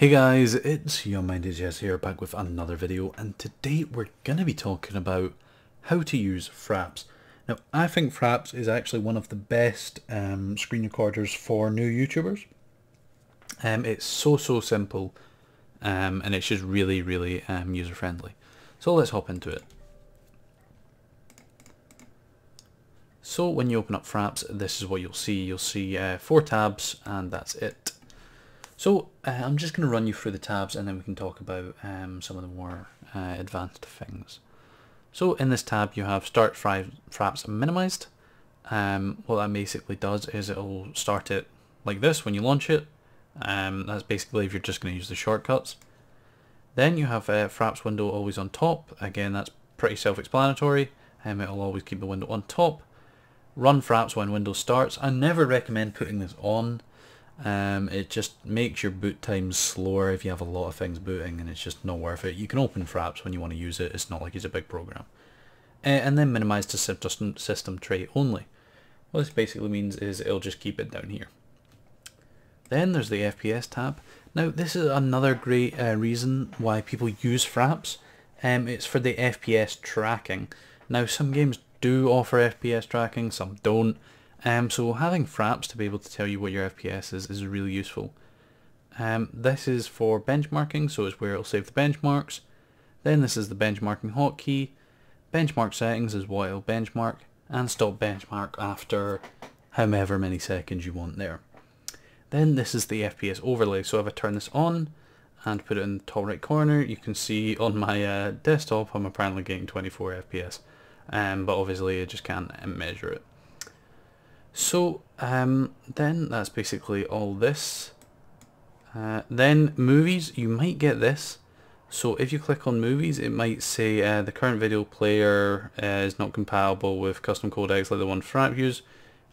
Hey guys, it's YoungMindyJS here, back with another video, and today we're going to be talking about how to use Fraps. Now, I think Fraps is actually one of the best screen recorders for new YouTubers. It's so simple, and it's just really user friendly. So let's hop into it. So when you open up Fraps, this is what you'll see. You'll see four tabs, and that's it. So I'm just going to run you through the tabs and then we can talk about some of the more advanced things. So in this tab you have Start Fraps Minimized. What that basically does is it'll start it like this when you launch it. That's basically if you're just going to use the shortcuts. Then you have Fraps window always on top. Again, that's pretty self-explanatory. It'll always keep the window on top. Run Fraps when window starts. I never recommend putting this on. It just makes your boot time slower if you have a lot of things booting, and it's just not worth it. You can open Fraps when you want to use it. It's not like it's a big program. And then minimize to system tray only. What this basically means is it'll just keep it down here. Then there's the FPS tab. Now this is another great reason why people use Fraps. It's for the FPS tracking. Now some games do offer FPS tracking, some don't. So having Fraps to be able to tell you what your FPS is really useful. This is for benchmarking, so it's where it'll save the benchmarks. Then this is the benchmarking hotkey. Benchmark settings is what it'll benchmark, and stop benchmark after however many seconds you want there. Then this is the FPS overlay, so if I turn this on and put it in the top right corner, you can see on my desktop I'm apparently getting 24 FPS, but obviously I just can't measure it. So then that's basically all this. Then movies, you might get this. So if you click on movies, it might say the current video player is not compatible with custom codecs like the one Fraps use.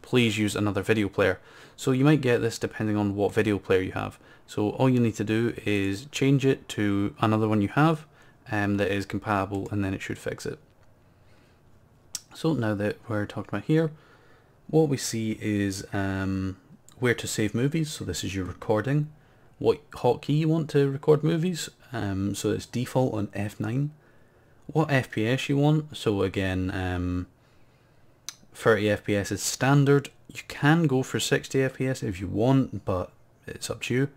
Please use another video player. So you might get this depending on what video player you have. So all you need to do is change it to another one you have that is compatible, and then it should fix it. So now that we're talking about here, what we see is where to save movies. So this is your recording, what hotkey you want to record movies. So it's default on F9. What FPS you want. So again, 30 FPS is standard. You can go for 60 FPS if you want, but it's up to you.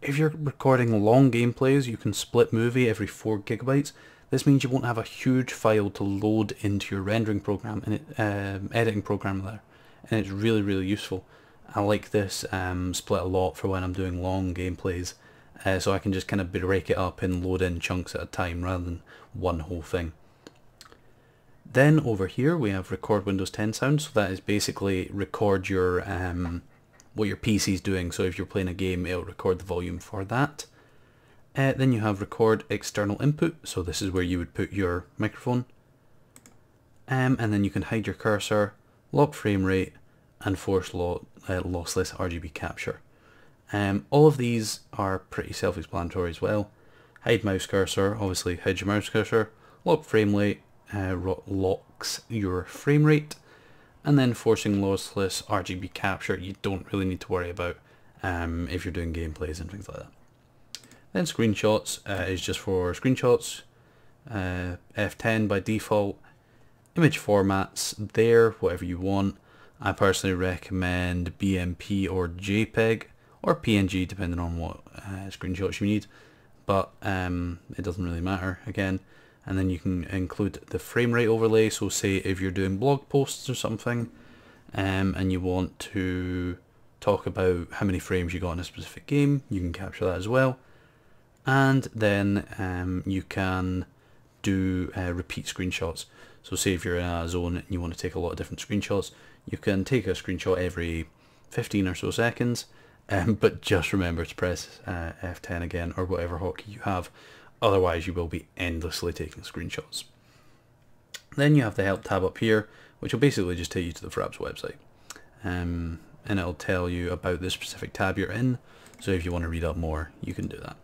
If you're recording long gameplays, you can split movie every 4 GB. This means you won't have a huge file to load into your rendering program and editing program there, and it's really useful. I like this split a lot for when I'm doing long gameplays, so I can just kind of break it up and load in chunks at a time rather than one whole thing. Then over here we have record Windows 10 sound, so that is basically record your what your PC is doing. So if you're playing a game, it'll record the volume for that. Then you have record external input, so this is where you would put your microphone. And then you can hide your cursor, lock frame rate, and force lossless RGB capture. All of these are pretty self-explanatory as well. Hide mouse cursor, obviously hide your mouse cursor, lock frame rate, locks your frame rate, and then forcing lossless RGB capture you don't really need to worry about if you're doing gameplays and things like that. Then screenshots is just for screenshots, F10 by default, image formats there, whatever you want. I personally recommend BMP or JPEG or PNG depending on what screenshots you need, but it doesn't really matter again. And then you can include the frame rate overlay, so say if you're doing blog posts or something and you want to talk about how many frames you got in a specific game, you can capture that as well. And then you can do repeat screenshots. So say if you're in a zone and you want to take a lot of different screenshots, you can take a screenshot every 15 or so seconds, but just remember to press F10 again or whatever hotkey you have, otherwise you will be endlessly taking screenshots. Then you have the help tab up here, which will basically just take you to the Fraps website, and it'll tell you about the specific tab you're in, so if you want to read up more you can do that.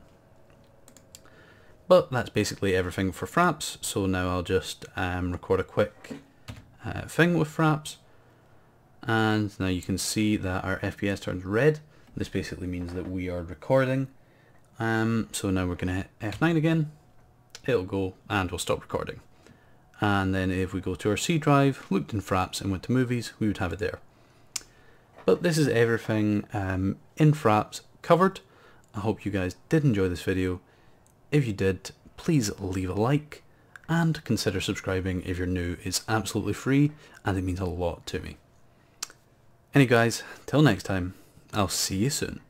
But that's basically everything for Fraps, so now I'll just record a quick thing with Fraps, and now you can see that our FPS turns red. This basically means that we are recording, So now we're going to hit F9 again, it'll go and we'll stop recording. And then if we go to our C drive, looked in Fraps and went to movies, we would have it there. But this is everything in Fraps covered. I hope you guys did enjoy this video. If you did, please leave a like and consider subscribing if you're new. It's absolutely free and it means a lot to me. Anyway guys, till next time, I'll see you soon.